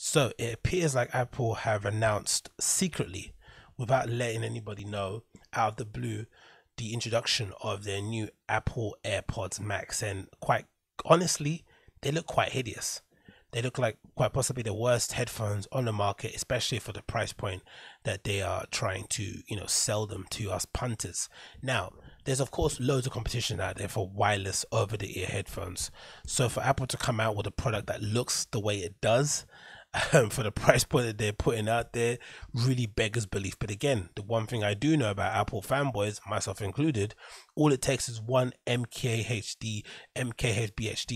So it appears like Apple have announced secretly, without letting anybody know, out of the blue, the introduction of their new Apple AirPods Max. And quite honestly, they look quite hideous. They look like quite possibly the worst headphones on the market, especially for the price point that they are trying to, you know, sell them to us punters. Now, there's of course loads of competition out there for wireless over-the-ear headphones. So for Apple to come out with a product that looks the way it does, for the price point that they're putting out there, really beggars belief. But again, the one thing I do know about Apple fanboys, myself included, all it takes is one MKHBHD,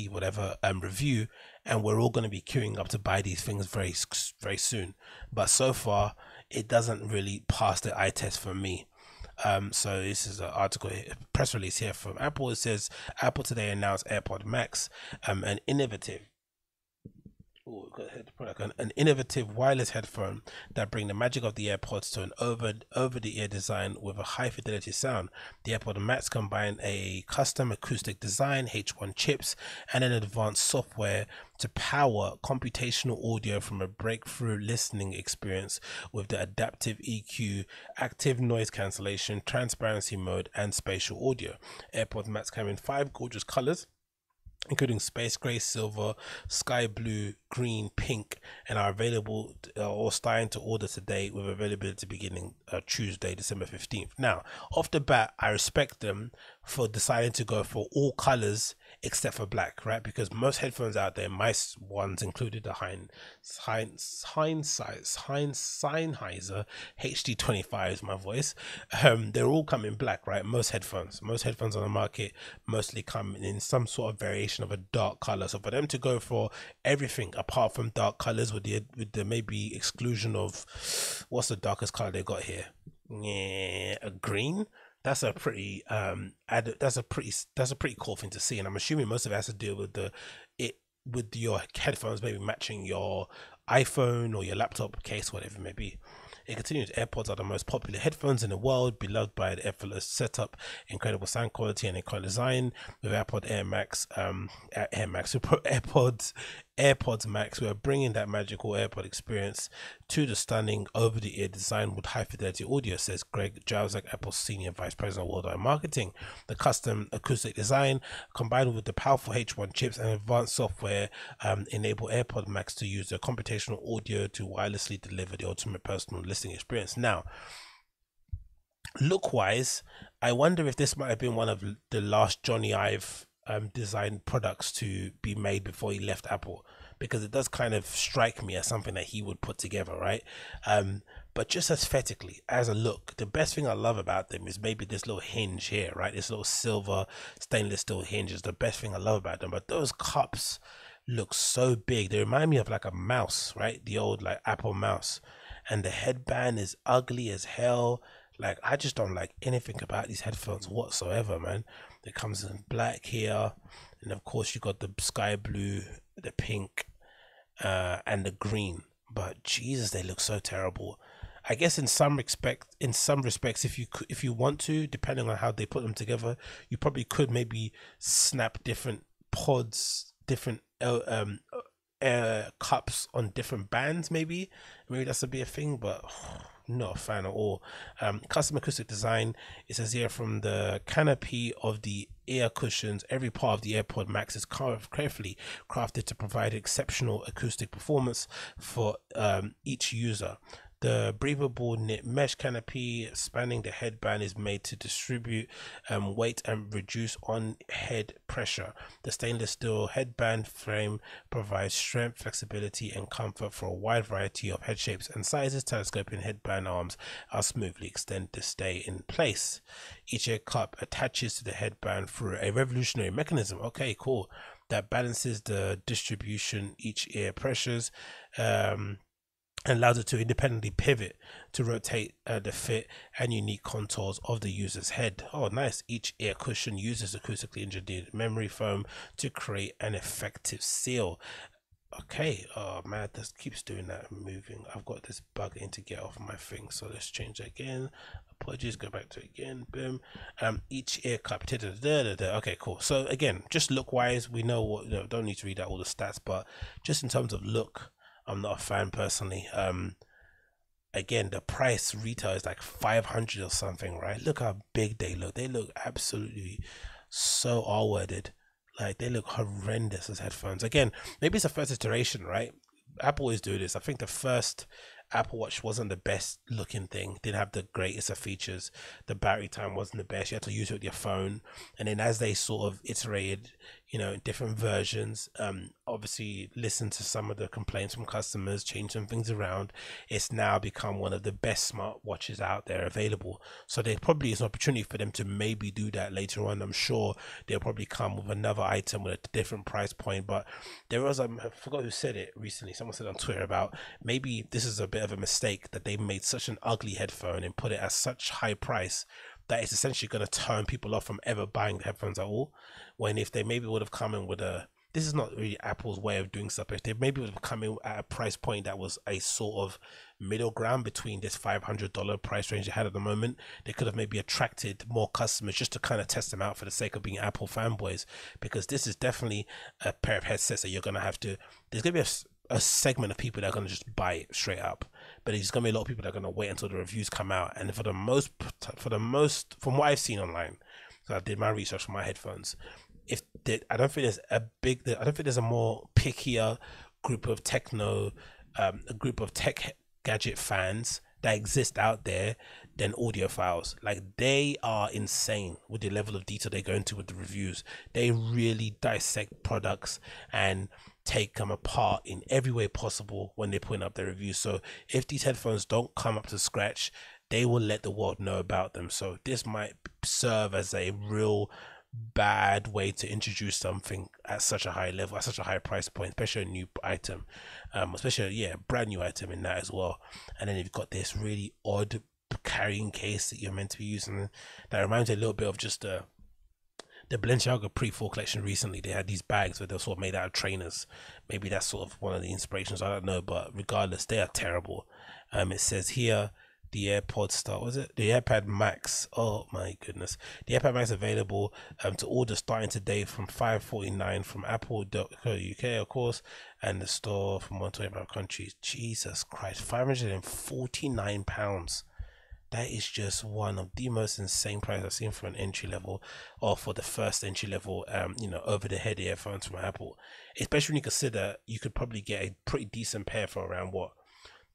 whatever, review, and we're all going to be queuing up to buy these things very, very soon. But so far, it doesn't really pass the eye test for me. So this is an article, a press release here from Apple. It says Apple today announced AirPod Max, an innovative an innovative wireless headphone that bring the magic of the AirPods to an over-the-ear design with a high-fidelity sound. The AirPod Max combine a custom acoustic design, H1 chips, and an advanced software to power computational audio from a breakthrough listening experience with the adaptive EQ, active noise cancellation, transparency mode, and spatial audio. AirPod Max came in 5 gorgeous colors, including space gray, silver, sky blue, green, pink, and are available or starting to order today with availability beginning Tuesday, December 15th. Now, off the bat, I respect them for deciding to go for all colors except for black, right? Because most headphones out there, my ones included, the Sennheiser HD25 is my voice. They're all coming black, right? Most headphones on the market mostly come in some sort of variation of a dark color. So for them to go for everything apart from dark colors, with the maybe exclusion of, what's the darkest color they got here? Yeah, a green. That's a pretty that's a pretty cool thing to see, and I'm assuming most of it has to do with your headphones maybe matching your iPhone or your laptop case, whatever it may be. It continues, AirPods are the most popular headphones in the world, beloved by the effortless setup, incredible sound quality, and incredible design. With AirPods Max, we are bringing that magical AirPod experience to the stunning over-the-ear design with high-fidelity audio, says Greg Joswiak, Apple's Senior Vice President of Worldwide Marketing. The custom acoustic design, combined with the powerful H1 chips and advanced software, enable AirPod Max to use their computational audio to wirelessly deliver the ultimate personal listening experience. Now, look-wise, I wonder if this might have been one of the last Johnny Ive designed products to be made before he left Apple, because it does kind of strike me as something that he would put together, right? But just aesthetically, as a look, the best thing I love about them is maybe this little hinge here, right? This little silver stainless steel hinge is the best thing I love about them. But those cups look so big. They remind me of like a mouse, right? The old like Apple mouse. And the headband is ugly as hell. Like, I just don't like anything about these headphones whatsoever, man. It comes in black here, and of course you got the sky blue, the pink, and the green. But Jesus, they look so terrible. I guess in some respects, if you want to, depending on how they put them together, you probably could maybe snap different pods, different cups on different bands. Maybe that's a bit of a thing, but not a fan at all. Custom acoustic design, it says here, from the canopy of the ear cushions, every part of the AirPod Max is carefully crafted to provide exceptional acoustic performance for each user. The breathable knit mesh canopy spanning the headband is made to distribute weight and reduce on-head pressure. The stainless steel headband frame provides strength, flexibility, and comfort for a wide variety of head shapes and sizes. Telescoping headband arms are smoothly extended to stay in place. Each ear cup attaches to the headband through a revolutionary mechanism. Okay, cool. That balances the distribution each ear pressures. And allows it to independently pivot to rotate the fit and unique contours of the user's head. Oh, nice. Each ear cushion uses acoustically engineered memory foam to create an effective seal. Okay. Oh man, this keeps doing that and moving. I've got this bug in to get off my thing, so let's change it again. Apologies, go back to it again. Boom. Each ear cup. Okay, cool. So again, just look wise, we know what, don't need to read out all the stats, but just in terms of look, I'm not a fan personally. Again, the price retail is like 500 or something, right? Look how big they look. They look absolutely so R-worded. Like, they look horrendous as headphones. Again, maybe it's the first iteration, right? Apple always do this. I think the first Apple Watch wasn't the best looking thing, didn't have the greatest of features, the battery time wasn't the best, you had to use it with your phone. And then as they sort of iterated, you know, different versions, obviously listened to some of the complaints from customers, changed some things around, it's now become one of the best smart watches out there available. So there probably is an opportunity for them to maybe do that later on. I'm sure they'll probably come with another item with a different price point. But there was, I forgot who said it recently, someone said on Twitter about maybe this is a bit of a mistake that they made such an ugly headphone and put it at such high price that it's essentially going to turn people off from ever buying the headphones at all. When if they maybe would have come in with a, this is not really Apple's way of doing stuff, if they maybe would have come in at a price point that was a sort of middle ground between this $500 price range they had at the moment, they could have maybe attracted more customers just to kind of test them out for the sake of being Apple fanboys. Because this is definitely a pair of headsets that you're going to have to, there's going to be a segment of people that are going to just buy it straight up, but there's going to be a lot of people that are going to wait until the reviews come out. And for the most from what I've seen online, so I did my research for my headphones, I don't think there's a more pickier group of techno a group of tech gadget fans that exist out there than audiophiles. Like, they are insane with the level of detail they go into with the reviews. They really dissect products and take them apart in every way possible when they're putting up their reviews. So if these headphones don't come up to scratch, they will let the world know about them. So this might serve as a real bad way to introduce something at such a high level, at such a high price point, especially a new item, especially a brand new item in that as well. And then you've got this really odd carrying case that you're meant to be using that reminds you a little bit of just the Balenciaga pre-fall collection. Recently they had these bags where they're sort of made out of trainers. Maybe that's sort of one of the inspirations, I don't know, but regardless, they are terrible. It says here the the AirPod Max, oh my goodness, the AirPod Max available to order starting today from $549 from Apple.co.uk, of course, and the store from 125 countries. Jesus Christ, £549. That is just one of the most insane prices I've seen for an entry level, or for the first entry level, you know, over the head earphones from Apple. Especially when you consider you could probably get a pretty decent pair for around what,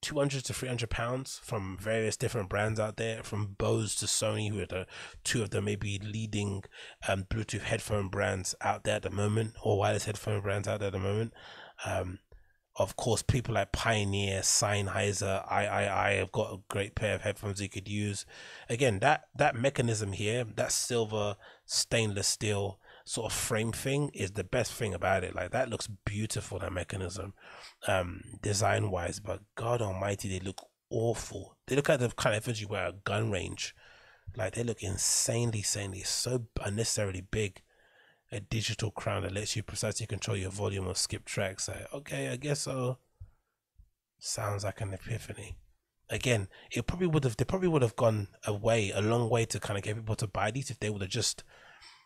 £200 to £300 from various different brands out there, from Bose to Sony, who are the two of the maybe leading Bluetooth headphone brands out there at the moment, or wireless headphone brands out there at the moment. Of course, people like Pioneer, Sennheiser, III have got a great pair of headphones you could use. Again, that mechanism here, that silver stainless steel sort of frame thing, is the best thing about it. Like, that looks beautiful, that mechanism, design wise, but God almighty, they look awful. They look like the kind of headphones you wear at a gun range. Like, they look insanely so unnecessarily big. A digital crown that lets you precisely control your volume or skip tracks. Like, okay, I guess so. Sounds like an epiphany. Again, they probably would have gone a long way to kind of get people to buy these if they would have just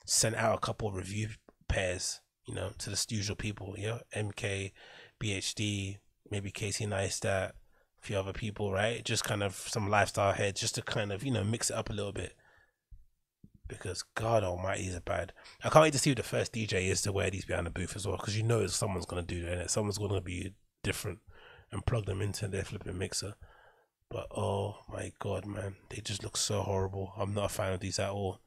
sent out a couple of review pairs, you know, to the usual people. Yeah, MKBHD, maybe Casey Neistat, a few other people, right? Just kind of some lifestyle heads, just to kind of, you know, mix it up a little bit. Because God almighty, these are bad. I can't wait to see who the first DJ is to wear these behind the booth as well, because you know someone's going to do that, someone's going to be different and plug them into their flipping mixer. But oh my God, man, they just look so horrible. I'm not a fan of these at all.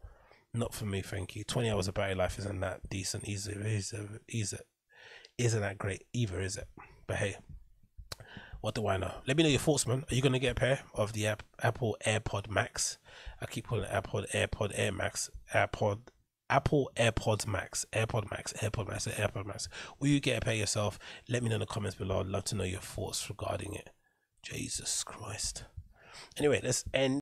Not for me, thank you. 20 hours of battery life isn't that decent isn't that great either, is it? But hey, what do I know? Let me know your thoughts, man. Are you going to get a pair of the Apple AirPod Max? I keep calling it Apple AirPods Max, AirPod Max. Will you get a pair yourself? Let me know in the comments below. I'd love to know your thoughts regarding it. Jesus Christ. Anyway, let's end.